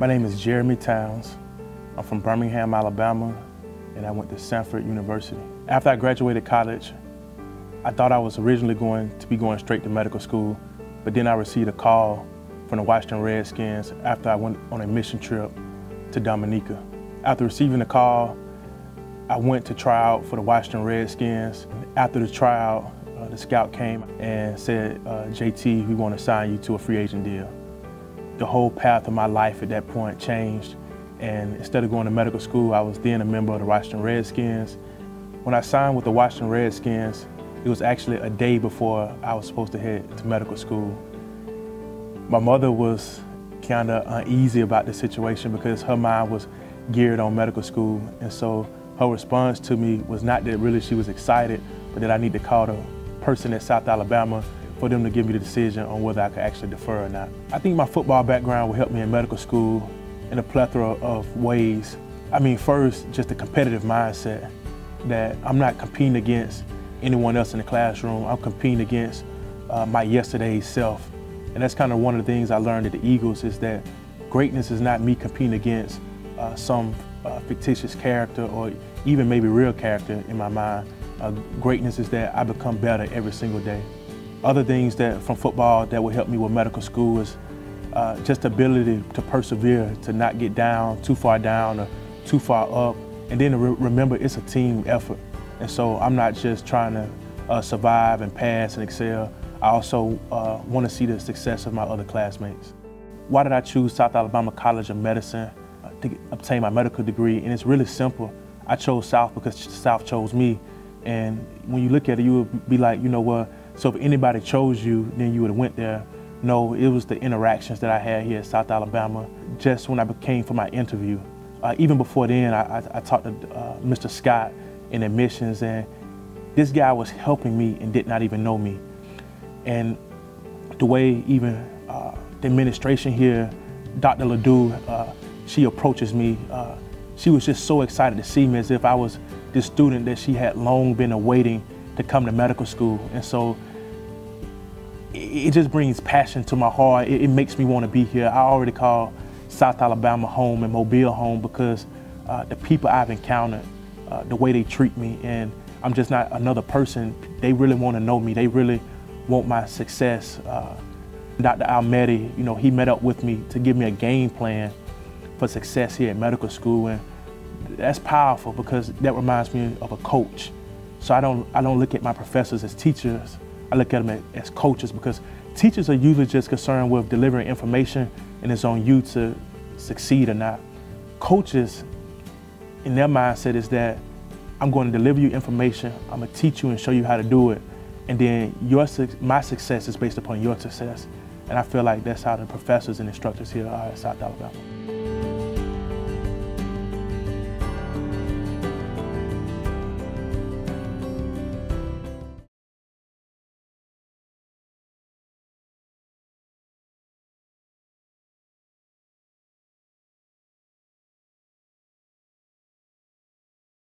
My name is Jeremy Towns. I'm from Birmingham, Alabama, and I went to Samford University. After I graduated college, I thought I was originally going straight to medical school, but then I received a call from the Washington Redskins after I went on a mission trip to Dominica. After receiving the call, I went to try out for the Washington Redskins. After the tryout, the scout came and said, JT, we want to sign you to a free agent deal. The whole path of my life at that point changed, and instead of going to medical school, I was then a member of the Washington Redskins. When I signed with the Washington Redskins, it was actually a day before I was supposed to head to medical school. My mother was kind of uneasy about the situation because her mind was geared on medical school, and so her response to me was not that really she was excited, but that I need to call the person at South Alabama for them to give me the decision on whether I could actually defer or not. I think my football background will help me in medical school in a plethora of ways. I mean, first, just the competitive mindset that I'm not competing against anyone else in the classroom. I'm competing against my yesterday's self. And that's kind of one of the things I learned at the Eagles, is that greatness is not me competing against some fictitious character or even maybe real character in my mind. Greatness is that I become better every single day. Other things that from football that will help me with medical school is just the ability to persevere, to not get down, too far down or too far up. And then to remember it's a team effort. And so I'm not just trying to survive and pass and excel. I also want to see the success of my other classmates. Why did I choose South Alabama College of Medicine to obtain my medical degree? And it's really simple. I chose South because South chose me. And when you look at it, you would be like, you know what? So if anybody chose you, then you would have went there. No, it was the interactions that I had here at South Alabama. Just when I came for my interview, even before then, I talked to Mr. Scott in admissions, and this guy was helping me and did not even know me. And the way even the administration here, Dr. Ledoux, she approaches me. She was just so excited to see me, as if I was this student that she had long been awaiting to come to medical school. And so it just brings passion to my heart. It makes me want to be here. I already call South Alabama home and Mobile home because the people I've encountered, the way they treat me, and I'm just not another person. They really want to know me. They really want my success. Dr. Almedi, you know, he met up with me to give me a game plan for success here at medical school, and that's powerful because that reminds me of a coach. So I don't look at my professors as teachers, I look at them as coaches, because teachers are usually just concerned with delivering information and it's on you to succeed or not. Coaches, in their mindset, is that I'm going to deliver you information, I'm going to teach you and show you how to do it, and then my success is based upon your success. And I feel like that's how the professors and instructors here are at South Alabama.